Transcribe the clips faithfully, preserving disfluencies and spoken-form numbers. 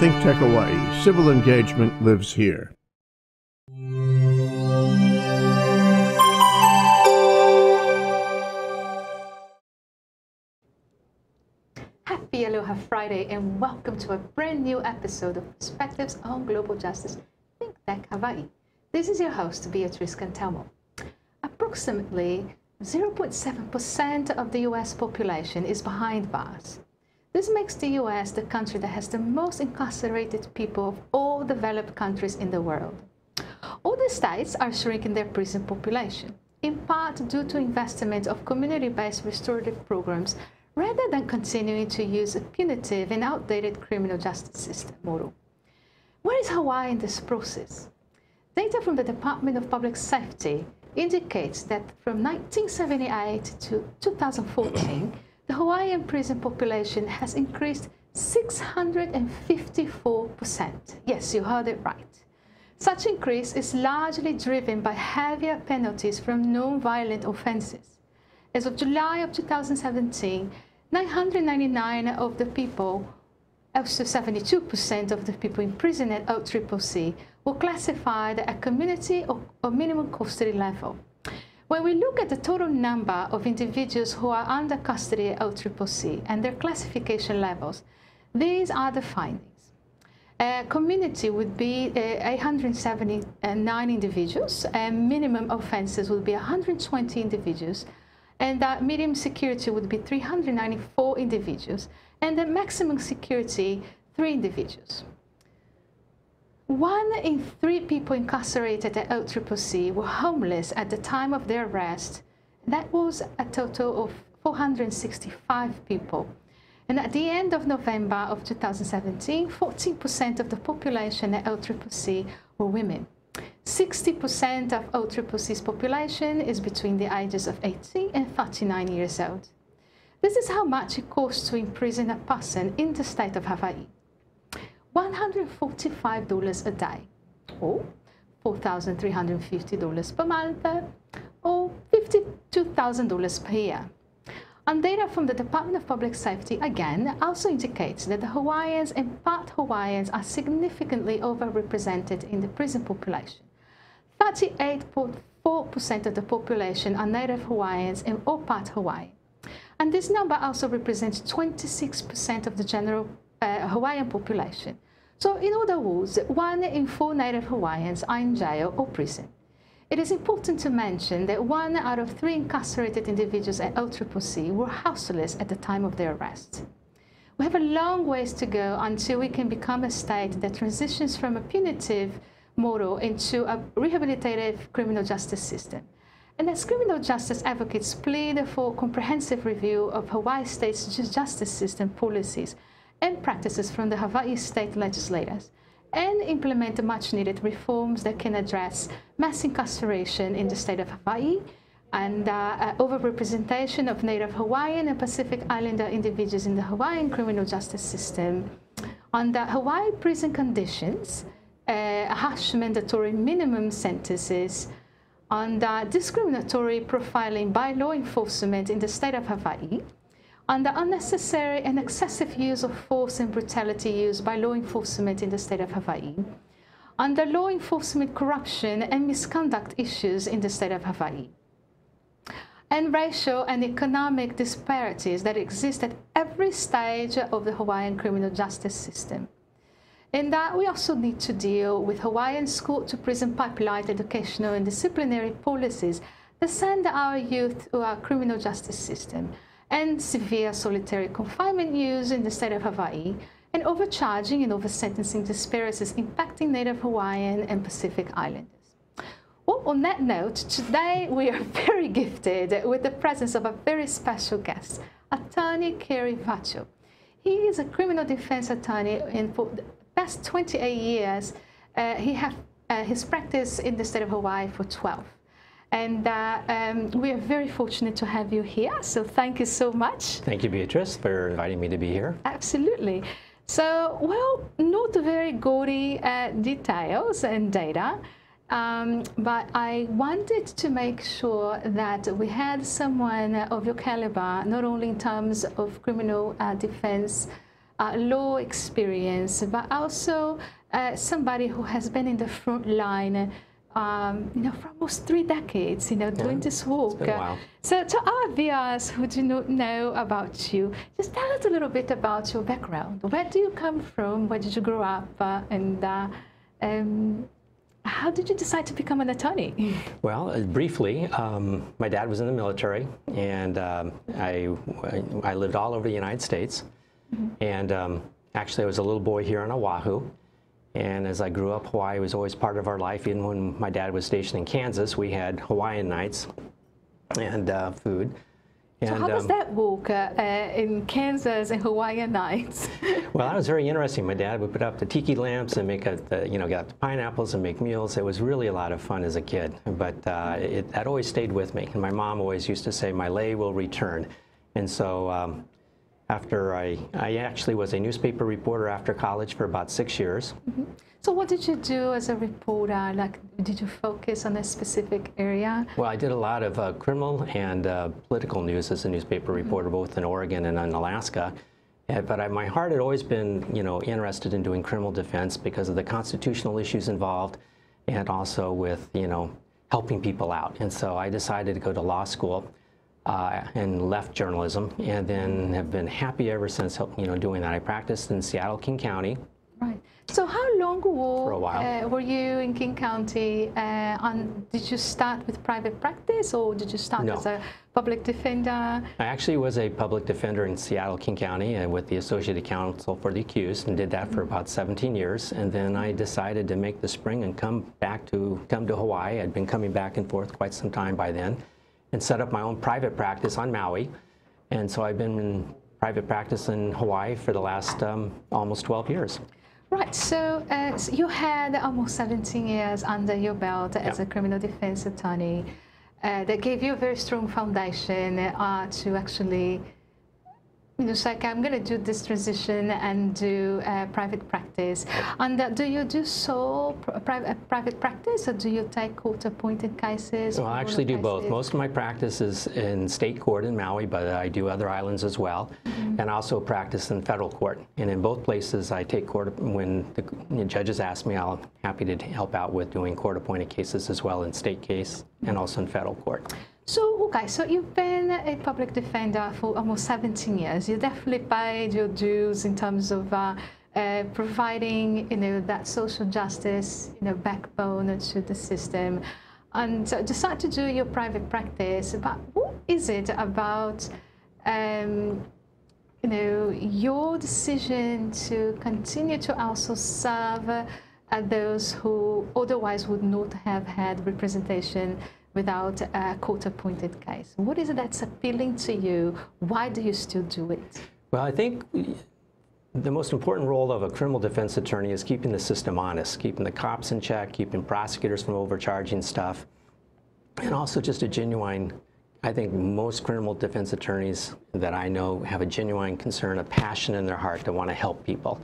ThinkTech Hawaii, civil engagement lives here. Happy Aloha Friday and welcome to a brand new episode of Perspectives on Global Justice, ThinkTech Hawaii. This is your host, Beatriz Cantelmo. Approximately zero point seven percent of the U S population is behind bars. This makes the U S the country that has the most incarcerated people of all developed countries in the world. All the states are shrinking their prison population, in part due to investment of community-based restorative programs rather than continuing to use a punitive and outdated criminal justice system model. Where is Hawaii in this process? Data from the Department of Public Safety indicates that from nineteen seventy-eight to two thousand fourteen, the Hawaiian prison population has increased six hundred fifty-four percent. Yes, you heard it right. Such increase is largely driven by heavier penalties from non-violent offenses. As of July of two thousand seventeen, nine hundred ninety-nine of the people, up to seventy-two percent of the people imprisoned at O C C C, were classified at community or, or minimum custody level. When we look at the total number of individuals who are under custody at O C C C and their classification levels, these are the findings. Uh, community would be uh, eight hundred seventy-nine individuals, and minimum offenses would be one hundred twenty individuals, and that medium security would be three hundred ninety-four individuals, and the maximum security, three individuals. One in three people incarcerated at O C C C were homeless at the time of their arrest. That was a total of four hundred sixty-five people. And at the end of November of two thousand seventeen, fourteen percent of the population at O C C C were women. sixty percent of O C C C's population is between the ages of eighteen and thirty-nine years old. This is how much it costs to imprison a person in the state of Hawaii. one hundred forty-five dollars a day, or four thousand three hundred fifty dollars per month, or fifty-two thousand dollars per year. And data from the Department of Public Safety, again, also indicates that the Hawaiians and part Hawaiians are significantly overrepresented in the prison population. thirty-eight point four percent of the population are Native Hawaiians and all part Hawaiian. And this number also represents twenty-six percent of the general Uh, Hawaiian population. So in other words, one in four Native Hawaiians are in jail or prison. It is important to mention that one out of three incarcerated individuals at O C C C were houseless at the time of their arrest. We have a long ways to go until we can become a state that transitions from a punitive model into a rehabilitative criminal justice system. And as criminal justice advocates plead for comprehensive review of Hawaii state's justice system policies and practices from the Hawaii state legislators, and implement much-needed reforms that can address mass incarceration in the state of Hawaii and uh, overrepresentation of Native Hawaiian and Pacific Islander individuals in the Hawaiian criminal justice system, on the Hawaii prison conditions, uh, harsh mandatory minimum sentences, on the discriminatory profiling by law enforcement in the state of Hawaii, on the unnecessary and excessive use of force and brutality used by law enforcement in the state of Hawaii, on the law enforcement corruption and misconduct issues in the state of Hawaii, and racial and economic disparities that exist at every stage of the Hawaiian criminal justice system. In that, we also need to deal with Hawaiian school-to-prison pipeline educational and disciplinary policies that send our youth to our criminal justice system, and severe solitary confinement use in the state of Hawaii, and overcharging and over-sentencing disparities impacting Native Hawaiian and Pacific Islanders. Well, on that note, today we are very gifted with the presence of a very special guest, Attorney Cary Virtue. He is a criminal defense attorney, and for the past twenty-eight years, uh, he has uh, his practice in the state of Hawaii for twelve. And uh, um, we are very fortunate to have you here, so thank you so much. Thank you, Beatriz, for inviting me to be here. Absolutely. So, well, not very gaudy uh, details and data, um, but I wanted to make sure that we had someone of your caliber, not only in terms of criminal uh, defense uh, law experience, but also uh, somebody who has been in the front line Um, you know, for almost three decades, you know, yeah, doing this work. It's been a while. So to our viewers who do not know about you, just tell us a little bit about your background. Where do you come from? Where did you grow up? Uh, and uh, um, how did you decide to become an attorney? Well, uh, briefly, um, my dad was in the military, and um, I, I lived all over the United States. Mm-hmm. And um, actually, I was a little boy here on Oahu. And as I grew up, Hawaii was always part of our life. Even when my dad was stationed in Kansas, we had Hawaiian nights and uh, food. And, so how um, was that walk uh, in Kansas and Hawaiian nights? Well, that was very interesting. My dad would put up the tiki lamps and make, a, the, you know, get the pineapples and make meals. It was really a lot of fun as a kid, but uh, it, that always stayed with me. And my mom always used to say, "My lei will return," and so. Um, After I, I actually was a newspaper reporter after college for about six years. Mm-hmm. So what did you do as a reporter? Like, did you focus on a specific area? Well, I did a lot of uh, criminal and uh, political news as a newspaper reporter, mm-hmm. both in Oregon and in Alaska. Uh, but I, my heart had always been, you know, interested in doing criminal defense because of the constitutional issues involved, and also with, you know, helping people out. And so I decided to go to law school. Uh, and left journalism, and then have been happy ever since, you know, doing that. I practiced in Seattle, King County. Right. So how long were, for a while. Uh, were you in King County? Uh, on, did you start with private practice, or did you start no. as a public defender? I actually was a public defender in Seattle, King County, uh, with the Associated Council for the Accused, and did that for about seventeen years. And then I decided to make the spring and come back to, come to Hawaii. I'd been coming back and forth quite some time by then, and set up my own private practice on Maui. And so I've been in private practice in Hawaii for the last um, almost twelve years. Right, so, uh, so you had almost seventeen years under your belt as yeah. a criminal defense attorney. Uh, that gave you a very strong foundation uh, to actually, you know, say, okay, I'm gonna do this transition and do uh, private practice. And uh, do you do sole pri private practice, or do you take court-appointed cases? Well, I actually do cases? both. Most of my practice is in state court in Maui, but I do other islands as well. Mm-hmm. And also practice in federal court. And in both places, I take court, when the judges ask me, I'm happy to help out with doing court-appointed cases as well, in state case and also in federal court. So, okay, so you've been a public defender for almost seventeen years. You definitely paid your dues in terms of uh, uh, providing, you know, that social justice, you know, backbone to the system, and uh, decided to do your private practice. But what is it about, um, you know, your decision to continue to also serve uh, those who otherwise would not have had representation without a court-appointed case? What is it that's appealing to you? Why do you still do it? Well, I think the most important role of a criminal defense attorney is keeping the system honest, keeping the cops in check, keeping prosecutors from overcharging stuff, and also just a genuine, I think most criminal defense attorneys that I know have a genuine concern, a passion in their heart to want to help people.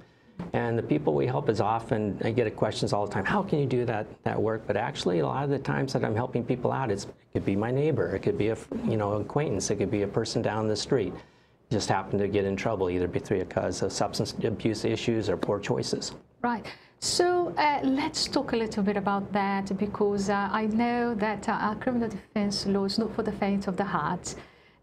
And the people we help is often, I get questions all the time, how can you do that, that work? But actually, a lot of the times that I'm helping people out, it's, it could be my neighbor, it could be a, you know, acquaintance, it could be a person down the street, just happened to get in trouble, either because of substance abuse issues or poor choices. Right. So uh, let's talk a little bit about that, because uh, I know that uh, our criminal defense law is not for the faint of the heart.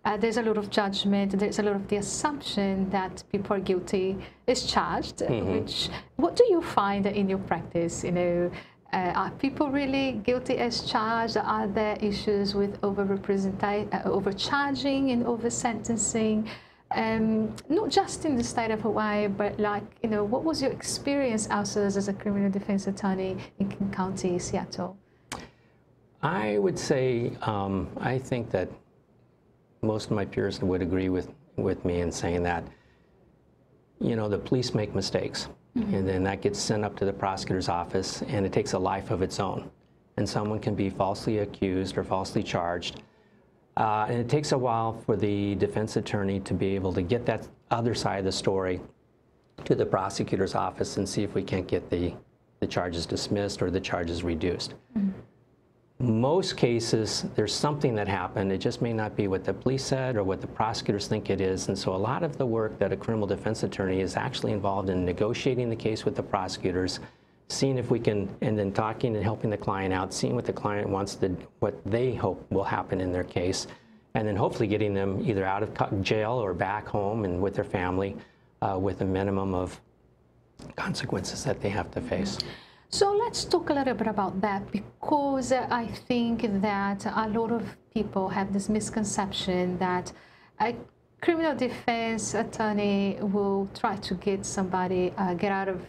Uh, there's a lot of judgment, there's a lot of the assumption that people are guilty is charged, mm-hmm. which, what do you find in your practice? You know, uh, are people really guilty as charged? Are there issues with over-representation, uh, overcharging and over-sentencing? Um, not just in the state of Hawaii, but like, you know, what was your experience also as a criminal defense attorney in King County, Seattle? I would say, um, I think that most of my peers would agree with, with me in saying that, you know, the police make mistakes, mm-hmm. and then that gets sent up to the prosecutor's office, and it takes a life of its own. And someone can be falsely accused or falsely charged, uh, and it takes a while for the defense attorney to be able to get that other side of the story to the prosecutor's office and see if we can't get the, the charges dismissed or the charges reduced. Mm-hmm. most cases, there's something that happened. It just may not be what the police said or what the prosecutors think it is. And so a lot of the work that a criminal defense attorney is actually involved in negotiating the case with the prosecutors, seeing if we can, and then talking and helping the client out, seeing what the client wants, to, what they hope will happen in their case, and then hopefully getting them either out of jail or back home and with their family uh, with a minimum of consequences that they have to face. So let's talk a little bit about that, because I think that a lot of people have this misconception that a criminal defense attorney will try to get somebody uh, get out of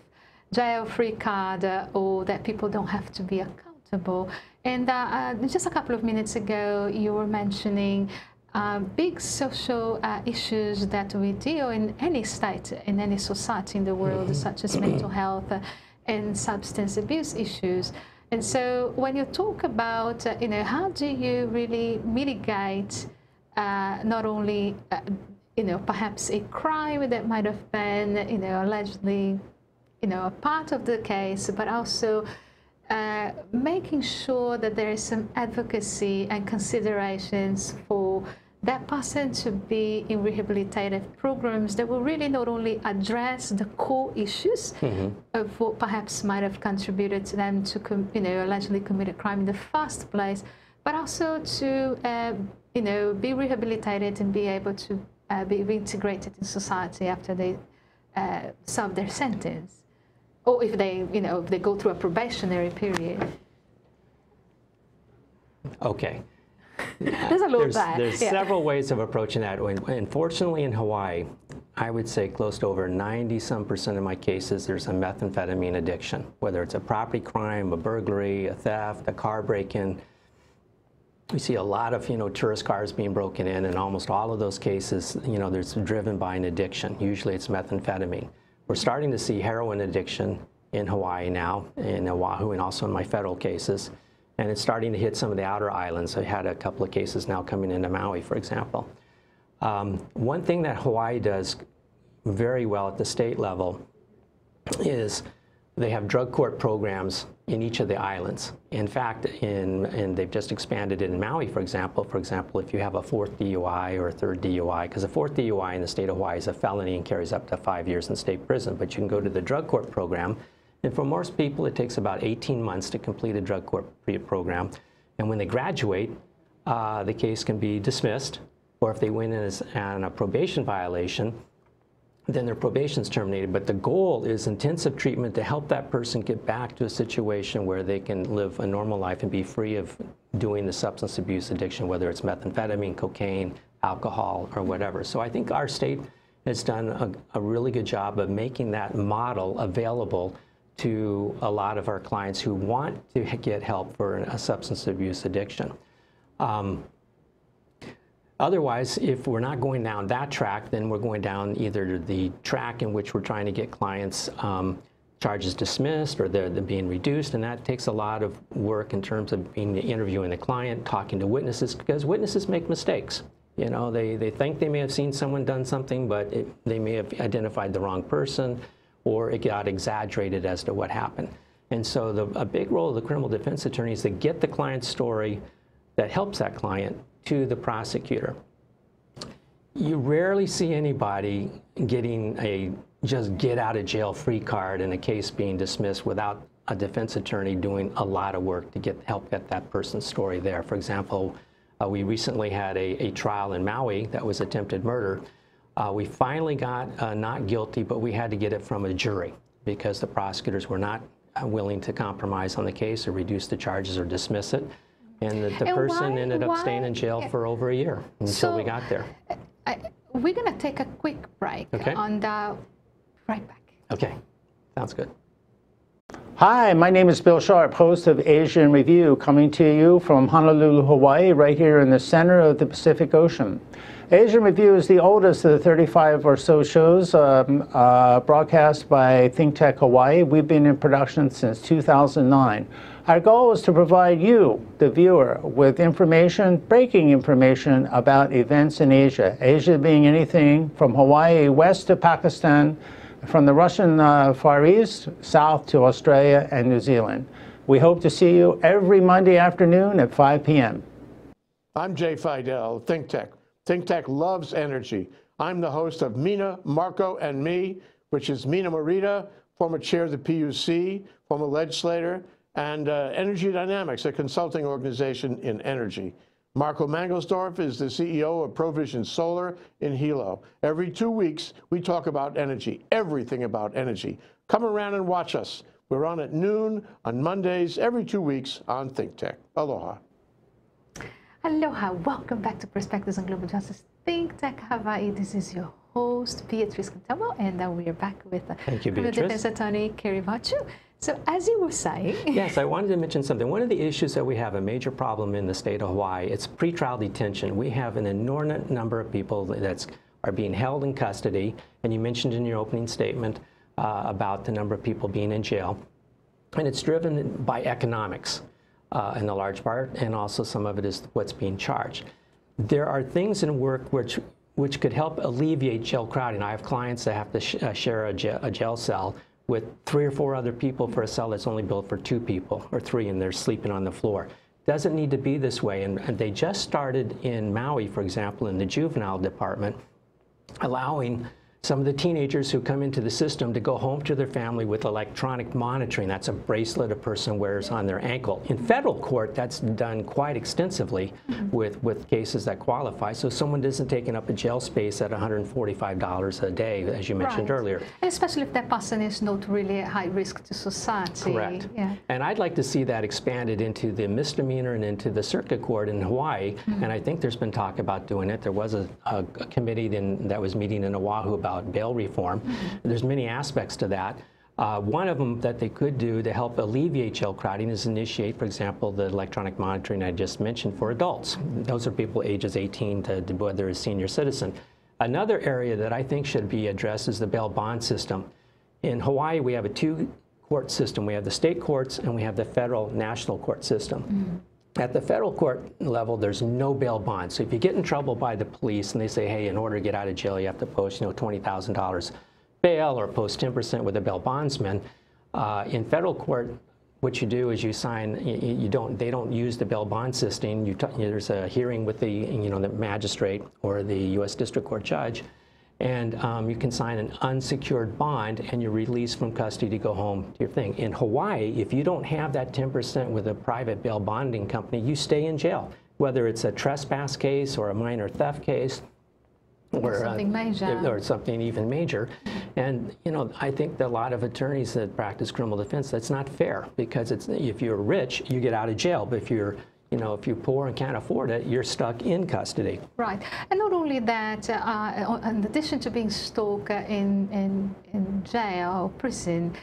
jail free card, uh, or that people don't have to be accountable. And uh, uh, just a couple of minutes ago, you were mentioning uh, big social uh, issues that we deal in any state, in any society in the world, mm-hmm. such as mental health uh, and substance abuse issues. And so when you talk about, uh, you know, how do you really mitigate uh, not only, uh, you know, perhaps a crime that might have been, you know, allegedly, you know, a part of the case, but also uh, making sure that there is some advocacy and considerations for that person to be in rehabilitative programs that will really not only address the core issues mm-hmm. of what perhaps might have contributed to them to, com you know, allegedly commit a crime in the first place, but also to, uh, you know, be rehabilitated and be able to uh, be reintegrated in society after they uh, serve their sentence, or if they, you know, if they go through a probationary period. Okay. There's a little bit. There's yeah. several ways of approaching that. Unfortunately, in Hawaii, I would say close to over ninety some percent of my cases, there's a methamphetamine addiction, whether it's a property crime, a burglary, a theft, a car break-in. We see a lot of, you know, tourist cars being broken in, and almost all of those cases, you know, there's driven by an addiction. Usually it's methamphetamine. We're starting to see heroin addiction in Hawaii now, in Oahu, and also in my federal cases. And it's starting to hit some of the outer islands. I had a couple of cases now coming into Maui, for example. Um, one thing that Hawaii does very well at the state level is they have drug court programs in each of the islands. In fact, in, and they've just expanded it in Maui, for example. For example, if you have a fourth D U I or a third D U I, because a fourth D U I in the state of Hawaii is a felony and carries up to five years in state prison, but you can go to the drug court program. And for most people, it takes about eighteen months to complete a drug court program. And when they graduate, uh, the case can be dismissed, or if they win as on a probation violation, then their probation's terminated. But the goal is intensive treatment to help that person get back to a situation where they can live a normal life and be free of doing the substance abuse addiction, whether it's methamphetamine, cocaine, alcohol, or whatever. So I think our state has done a, a really good job of making that model available to a lot of our clients who want to get help for a substance abuse addiction. Um, otherwise, if we're not going down that track, then we're going down either the track in which we're trying to get clients' um, charges dismissed, or they're, they're being reduced, and that takes a lot of work in terms of being, interviewing the client, talking to witnesses, because witnesses make mistakes. You know, they, they think they may have seen someone done something, but it, they may have identified the wrong person, or it got exaggerated as to what happened. And so the, a big role of the criminal defense attorney is to get the client's story that helps that client to the prosecutor. You rarely see anybody getting a just get out of jail free card and a case being dismissed without a defense attorney doing a lot of work to get help get that person's story there. For example, uh, we recently had a, a trial in Maui that was attempted murder. Uh, we finally got uh, not guilty, but we had to get it from a jury because the prosecutors were not uh, willing to compromise on the case or reduce the charges or dismiss it. And the, the and person why, ended up why? staying in jail for over a year until so, we got there. I, we're going to take a quick break. Okay. On the right back. Okay. Sounds good. Hi, my name is Bill Sharp, host of Asian Review, coming to you from Honolulu, Hawaii, right here in the center of the Pacific Ocean. Asian Review is the oldest of the thirty-five or so shows um, uh, broadcast by ThinkTech Hawaii. We've been in production since two thousand nine. Our goal is to provide you, the viewer, with information, breaking information about events in Asia. Asia being anything from Hawaii west to Pakistan, from the Russian uh, Far East, south to Australia and New Zealand. We hope to see you every Monday afternoon at five p m I'm Jay Fidel, ThinkTech. ThinkTech loves energy. I'm the host of Mina, Marco, and Me, which is Mina Morita, former chair of the P U C, former legislator, and uh, Energy Dynamics, a consulting organization in energy. Marco Mangelsdorf is the C E O of ProVision Solar in Hilo. Every two weeks, we talk about energy, everything about energy. Come around and watch us. We're on at noon on Mondays, every two weeks on ThinkTech. Aloha. Aloha. Welcome back to Perspectives on Global Justice, ThinkTech Hawaii. This is your host, Beatriz Cantelmo, and uh, we are back with uh, Thank you, Beatriz. Defense Attorney Cary Virtue. So as you were saying... Yes, I wanted to mention something. One of the issues that we have, a major problem in the state of Hawaii, it's pretrial detention. We have an inordinate number of people that are being held in custody, and you mentioned in your opening statement uh, about the number of people being in jail. And it's driven by economics uh, in a large part, and also some of it is what's being charged. There are things in work which, which could help alleviate jail crowding. I have clients that have to sh uh, share a, ja a jail cell with three or four other people for a cell that's only built for two people or three, and they're sleeping on the floor. Doesn't need to be this way. And they just started in Maui, for example, in the juvenile department, allowing some of the teenagers who come into the system to go home to their family with electronic monitoring. That's a bracelet a person wears on their ankle. In federal court, that's done quite extensively mm-hmm. with, with cases that qualify. So someone isn't taking up a jail space at one hundred forty-five dollars a day, as you mentioned right. earlier. And especially if that person is not really at high risk to society. Correct. Yeah. And I'd like to see that expanded into the misdemeanor and into the circuit court in Hawaii. Mm-hmm. And I think there's been talk about doing it. There was a, a, a committee in, that was meeting in Oahu about bail reform. Mm-hmm. There's many aspects to that. Uh, one of them that they could do to help alleviate jail crowding is initiate, for example, the electronic monitoring I just mentioned for adults. Those are people ages eighteen to, to whether a senior citizen. Another area that I think should be addressed is the bail bond system. In Hawaii, we have a two-court system. We have the state courts and we have the federal national court system. Mm-hmm. At the federal court level, there's no bail bond. So if you get in trouble by the police and they say, hey, in order to get out of jail, you have to post, you know, twenty thousand dollars bail or post ten percent with a bail bondsman. Uh, in federal court, what you do is you sign, you, you don't, they don't use the bail bond system. You t there's a hearing with the, you know, the magistrate or the U S District Court judge, and um, you can sign an unsecured bond and you're released from custody to go home to your thing. In Hawaii, if you don't have that ten percent with a private bail bonding company, you stay in jail, whether it's a trespass case or a minor theft case or something, uh, major. Or something even major. And, you know, I think that a lot of attorneys that practice criminal defense, that's not fair, because it's, if you're rich, you get out of jail, but if you're You know, if you're poor and can't afford it, you're stuck in custody. Right. And not only that, uh, in addition to being stuck in, in, in jail or prison, uh,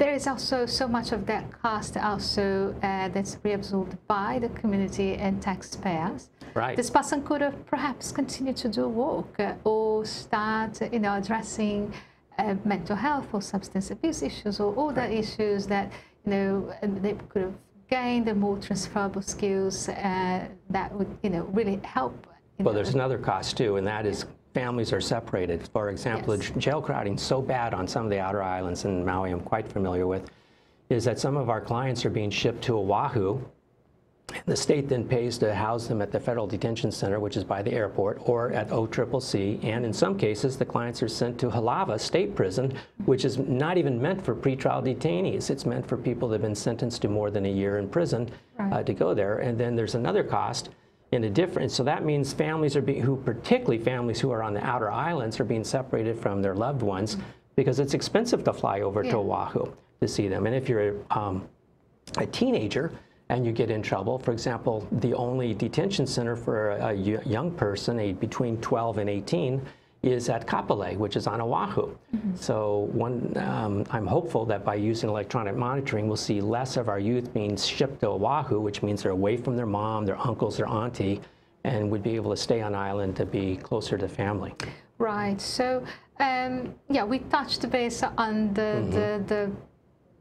there is also so much of that cost also uh, that's reabsorbed by the community and taxpayers. Right. This person could have perhaps continued to do work or start, you know, addressing uh, mental health or substance abuse issues or other right. issues that, you know, they could have gain the more transferable skills uh, that would, you know, really help. Well, know. There's another cost too, and that is families are separated. For example, yes. jail crowding is so bad on some of the outer islands in Maui, I'm quite familiar with, is that some of our clients are being shipped to Oahu. The state then pays to house them at the Federal Detention Center, which is by the airport, or at O C C C, and in some cases, the clients are sent to Halawa State Prison, which is not even meant for pretrial detainees. It's meant for people that have been sentenced to more than a year in prison right. uh, to go there. And then there's another cost in a difference. So that means families are being, who particularly families who are on the outer islands, are being separated from their loved ones mm-hmm. because it's expensive to fly over yeah. to Oahu to see them. And if you're um, a teenager, and you get in trouble. For example, the only detention center for a, a young person a, between twelve and eighteen is at Kapolei, which is on Oahu. Mm-hmm. So one, um, I'm hopeful that by using electronic monitoring, we'll see less of our youth being shipped to Oahu, which means they're away from their mom, their uncles, their auntie, and would be able to stay on island to be closer to family. Right. So, um, yeah, we touched base on the, mm-hmm. the, the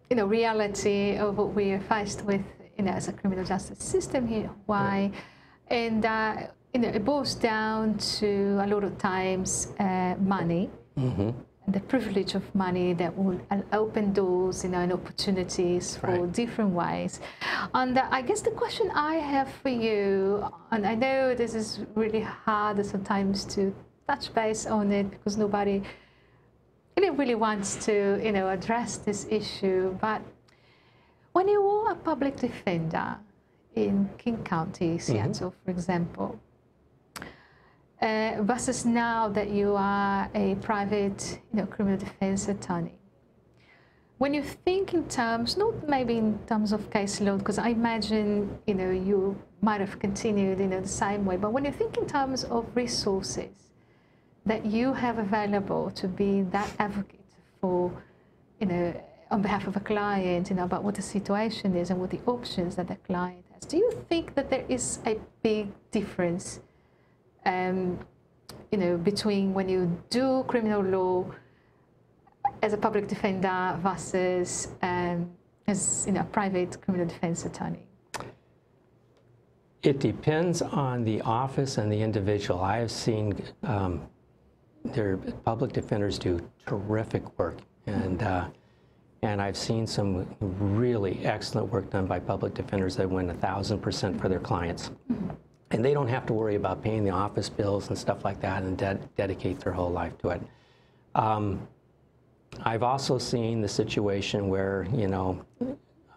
you know, reality of what we are faced with You know, as a criminal justice system here in Hawaii. Yeah. And uh, you know, it boils down to a lot of times uh, money, mm-hmm. the privilege of money that will open doors, you know, and opportunities for right. different ways. And I guess the question I have for you, and I know this is really hard sometimes to touch base on it because nobody really wants to, you know, address this issue, but when you were a public defender in King County, Seattle, mm-hmm. for example, Uh, versus now that you are a private, you know, criminal defense attorney. When you think in terms, not maybe in terms of caseload, because I imagine, you know, you might have continued, you know, the same way, but when you think in terms of resources that you have available to be that advocate for, you know, on behalf of a client, you know, about what the situation is and what the options that the client has, do you think that there is a big difference Um, you know, between when you do criminal law as a public defender versus um, as, you know, a private criminal defense attorney? It depends on the office and the individual. I have seen um, their public defenders do terrific work, and uh, and I've seen some really excellent work done by public defenders that win a thousand percent for their clients. Mm-hmm. And they don't have to worry about paying the office bills and stuff like that and de dedicate their whole life to it. Um, I've also seen the situation where, you know,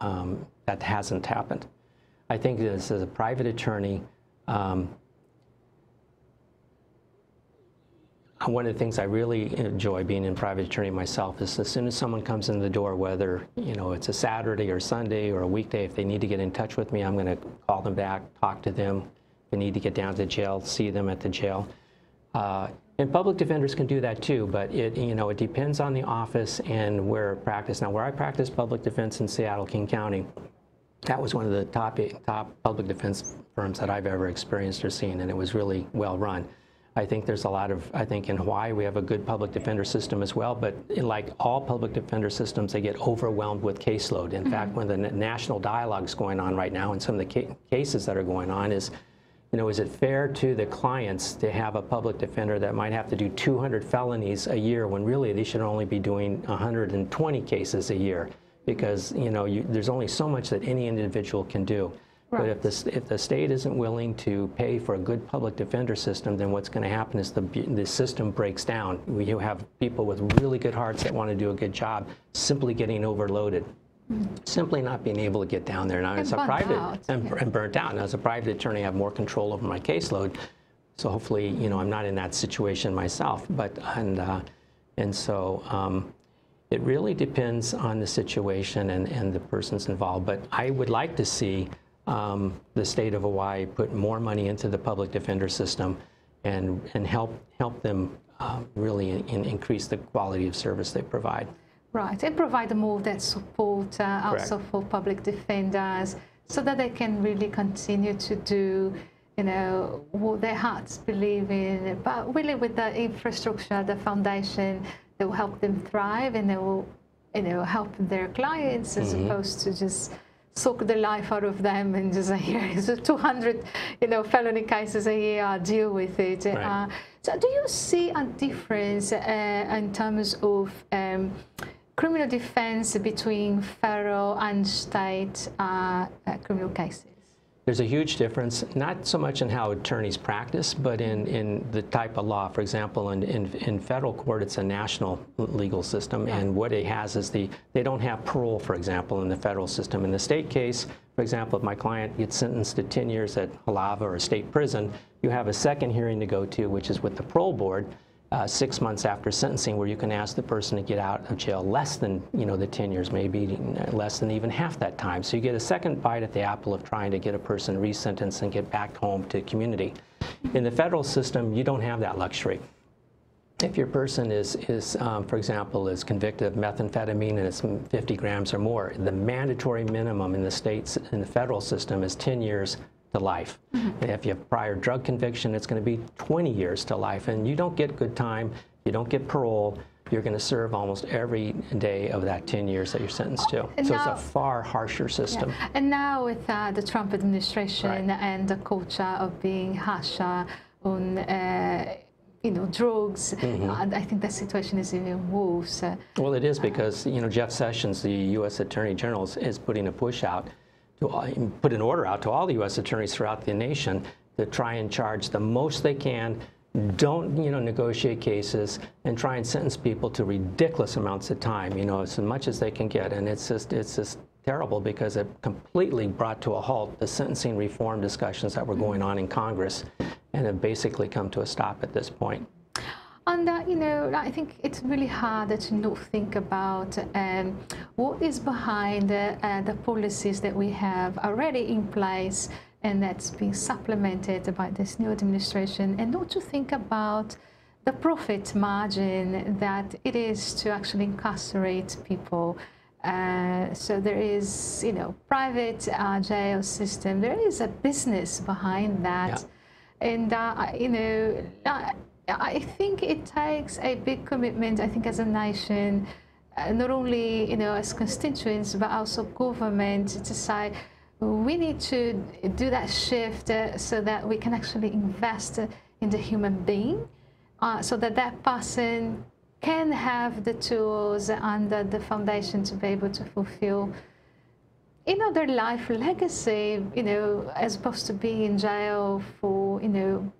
um, that hasn't happened. I think this as a private attorney, um, one of the things I really enjoy being in private attorney myself is as soon as someone comes in the door, whether, you know, it's a Saturday or Sunday or a weekday, if they need to get in touch with me, I'm going to call them back, talk to them. They need to get down to the jail, see them at the jail. Uh, and public defenders can do that too, but it, you know, it depends on the office and where it practice. Now, where I practiced public defense in Seattle, King County, that was one of the top, top public defense firms that I've ever experienced or seen, and it was really well run. I think there's a lot of, I think in Hawaii we have a good public defender system as well, but like all public defender systems, they get overwhelmed with caseload. In mm-hmm. fact, one of the national dialogues going on right now and some of the ca cases that are going on is, you know, is it fair to the clients to have a public defender that might have to do two hundred felonies a year when really they should only be doing one hundred twenty cases a year? Because, you know, you, there's only so much that any individual can do. Right. But if the, if the state isn't willing to pay for a good public defender system, then what's going to happen is the, the system breaks down. You have people with really good hearts that want to do a good job simply getting overloaded. Mm-hmm. Simply not being able to get down there. Now, and as a private out. And, yeah. and burnt out. Now, as a private attorney, I have more control over my caseload, so hopefully, you know, I'm not in that situation myself. But and uh, and so um, it really depends on the situation and and the persons involved. But I would like to see um, the state of Hawaii put more money into the public defender system, and and help help them uh, really in, in increase the quality of service they provide. Right, and provide more of that support uh, also for public defenders so that they can really continue to do, you know, what their hearts believe in, but really with the infrastructure, the foundation that will help them thrive and they will, you know, help their clients as mm-hmm. opposed to just suck the life out of them and just, yeah, it's two hundred, you know, felony cases a year, deal with it. Right. Uh, so do you see a difference uh, in terms of um, criminal defense between federal and state uh, uh, criminal cases? There's a huge difference, not so much in how attorneys practice, but in, in the type of law. For example, in, in, in federal court, it's a national legal system, yeah. and what it has is the, they don't have parole, for example, in the federal system. In the state case, for example, if my client gets sentenced to ten years at Halawa or a state prison, you have a second hearing to go to, which is with the parole board, Uh, six months after sentencing, where you can ask the person to get out of jail less than, you know, the ten years, maybe less than even half that time. So you get a second bite at the apple of trying to get a person resentenced and get back home to community. In the federal system, you don't have that luxury. If your person is, is um, for example, is convicted of methamphetamine and it's fifty grams or more, the mandatory minimum in the states, in the federal system, is ten years. To life. Mm-hmm. If you have prior drug conviction, it's going to be twenty years to life, and you don't get good time, you don't get parole, you're going to serve almost every day of that ten years that you're sentenced to. And so now, it's a far harsher system. Yeah. And now with uh, the Trump administration right. and the culture of being harsher on uh, you know, drugs. Mm-hmm. uh, I think that situation is even worse. Uh, well, it is, because, you know, Jeff Sessions, the U S Attorney General, is putting a push out, to uh, put an order out to all the U S attorneys throughout the nation to try and charge the most they can. Don't, you know, negotiate cases and try and sentence people to ridiculous amounts of time, you know, as much as they can get. And it's just, it's just terrible, because it completely brought to a halt the sentencing reform discussions that were going on in Congress, and have basically come to a stop at this point. And, uh, you know, I think it's really hard to not think about um, what is behind uh, uh, the policies that we have already in place, and that's being supplemented by this new administration, and not to think about the profit margin that it is to actually incarcerate people. Uh, so there is, you know, private uh, jail system. There is a business behind that. Yeah. And, uh, you know, I think it takes a big commitment, I think, as a nation, uh, not only, you know, as constituents, but also government, to say we need to do that shift uh, so that we can actually invest in the human being, uh, so that that person can have the tools and the, the foundation to be able to fulfill, you know, their life legacy, you know, as opposed to being in jail for, you know,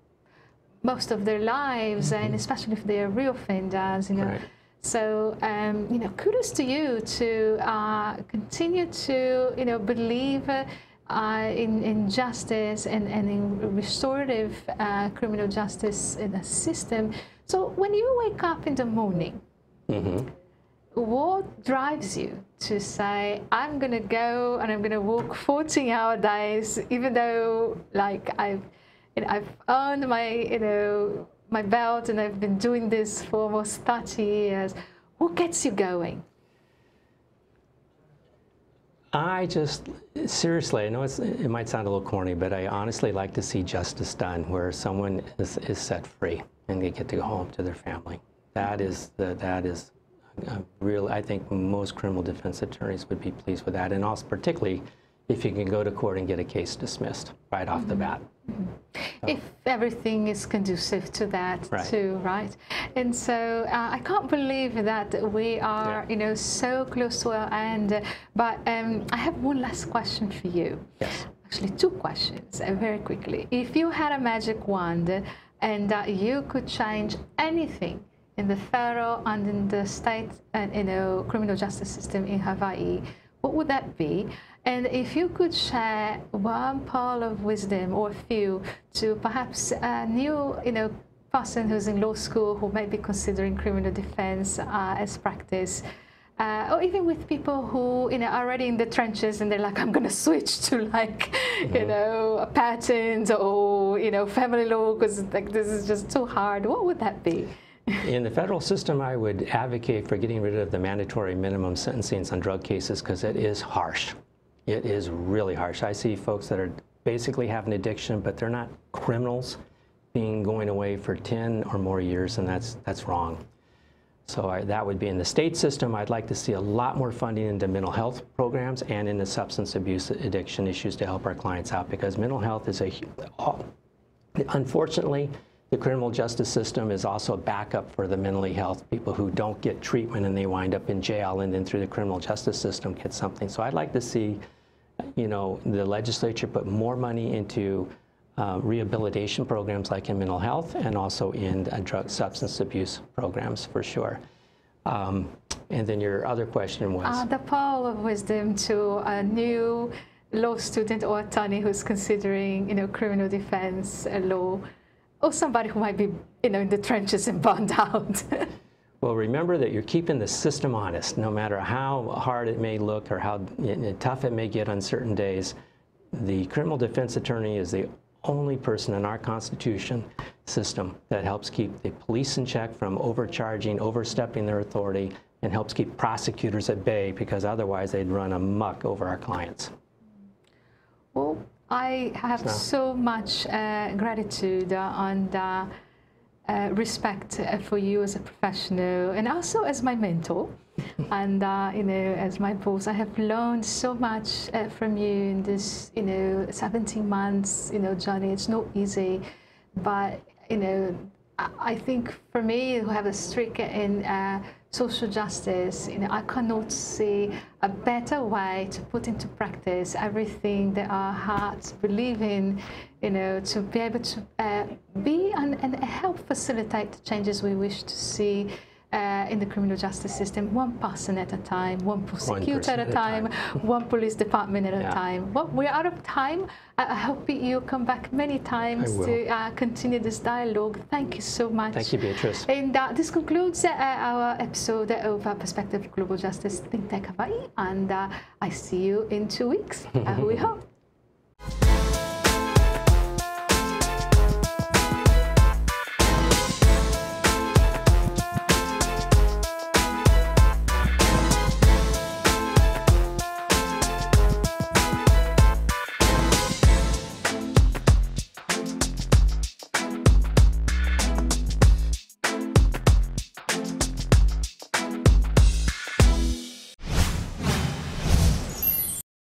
most of their lives, mm-hmm. and especially if they're real offenders, you know. Right. So, um, you know, kudos to you to uh, continue to, you know, believe uh, in, in justice and, and in restorative uh, criminal justice in the system. So when you wake up in the morning, mm-hmm. what drives you to say, I'm going to go and I'm going to work fourteen hour days, even though, like, I've, you know, I've earned my, you know, my belt, and I've been doing this for almost thirty years. What gets you going? I just, seriously, I know it's, it might sound a little corny, but I honestly like to see justice done, where someone is, is set free and they get to go home to their family. That is, the, that is real. I think most criminal defense attorneys would be pleased with that, and also particularly if you can go to court and get a case dismissed right off mm-hmm. the bat. Mm-hmm. So. If everything is conducive to that, right. too, right? And so uh, I can't believe that we are, yeah. you know, so close to our end. But um, I have one last question for you. Yes. Actually, two questions, uh, very quickly. If you had a magic wand and uh, you could change anything in the federal and in the state and uh, you know, criminal justice system in Hawaii, what would that be? And if you could share one pearl of wisdom, or a few, to perhaps a new, you know, person who's in law school who may be considering criminal defense uh, as practice, uh, or even with people who, you know, are already in the trenches and they're like, I'm going to switch to, like, mm-hmm. you know, a patent or, you know, family law, because, like, this is just too hard. What would that be? In the federal system, I would advocate for getting rid of the mandatory minimum sentencing on drug cases, because it is harsh. It is really harsh. I see folks that are basically have an addiction, but they're not criminals, being going away for ten or more years, and that's that's wrong. So I, that would be in the state system. I'd like to see a lot more funding into mental health programs and into substance abuse addiction issues to help our clients out, because mental health is a, unfortunately, the criminal justice system is also a backup for the mentally health people who don't get treatment and they wind up in jail, and then through the criminal justice system get something. So I'd like to see, you know, the legislature put more money into uh, rehabilitation programs like in mental health, and also in uh, drug substance abuse programs for sure. Um, and then your other question was? Uh, the pearl of wisdom to a new law student or attorney who's considering, you know, criminal defense law, or somebody who might be, you know, in the trenches and burned out. Well, remember that you're keeping the system honest, no matter how hard it may look or how tough it may get on certain days. The criminal defense attorney is the only person in our Constitution system that helps keep the police in check from overcharging, overstepping their authority, and helps keep prosecutors at bay, because otherwise they'd run amok over our clients. Well, I have so, so much uh, gratitude uh, and uh, uh, respect uh, for you as a professional, and also as my mentor, and uh, you know, as my boss. I have learned so much uh, from you in this, you know, seventeen months, you know, journey. It's not easy, but, you know, I think for me, who have a streak in uh, social justice, you know, I cannot see a better way to put into practice everything that our hearts believe in, you know, to be able to uh, be and, and help facilitate the changes we wish to see uh, in the criminal justice system, one person at a time, one prosecutor one at a time, time. one police department at yeah. a time. Well, we're out of time. I hope you come back many times to uh, continue this dialogue. Thank you so much. Thank you, Beatriz. And uh, this concludes uh, our episode of uh, Perspective Global Justice, ThinkTech Hawaii. And uh, I see you in two weeks, uh, we hope.